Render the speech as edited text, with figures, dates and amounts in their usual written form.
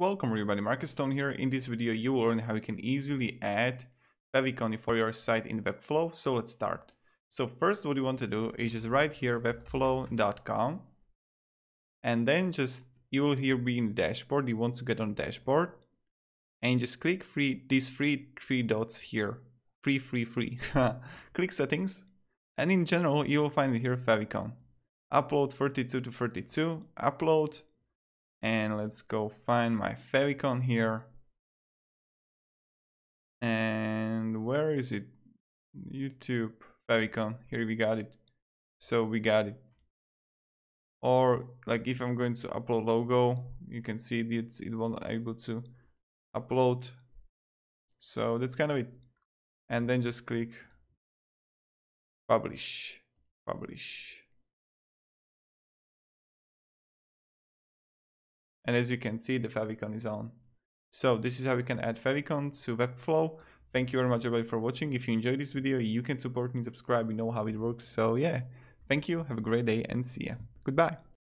Welcome everybody, Marcus Stone here. In this video you will learn how you can easily add favicon for your site in Webflow. So let's start. So first what you want to do is just right here webflow.com, and then just you will here be in the dashboard. You want to get on the dashboard and just click these three dots here, free click settings, and in general you will find here favicon, upload 32 to 32, upload, and let's go find my favicon here. And where is it? YouTube favicon, here we got it. So we got it. Or like if I'm going to upload logo, you can see it won't be able to upload. So that's kind of it. And then just click publish, publish. And as you can see, the favicon is on. So this is how we can add favicon to Webflow. Thank you very much everybody for watching. If you enjoyed this video, you can support me, subscribe, you know how it works. So yeah, thank you, have a great day and see ya. Goodbye.